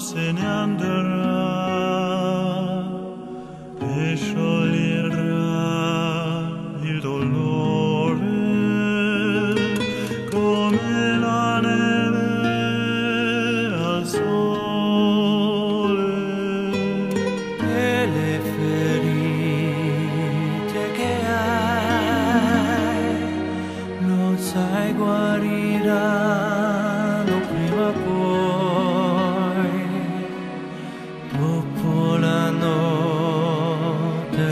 se ne andrà e scioglierà il dolore come la neve al sole e le ferite che hai non sai guarirà.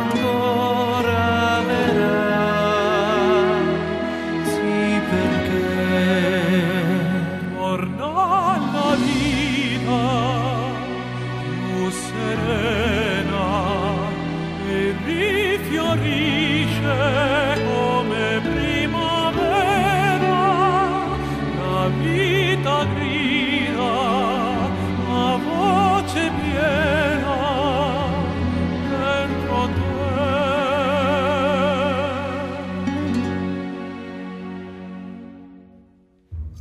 Ancora verrà, sì perché torna la vita più serena e rifiorisce come primavera la vita grida a voce piena.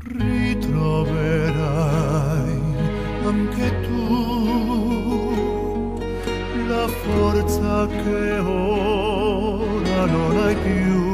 Ritroverai anche tu la forza che ora non hai più.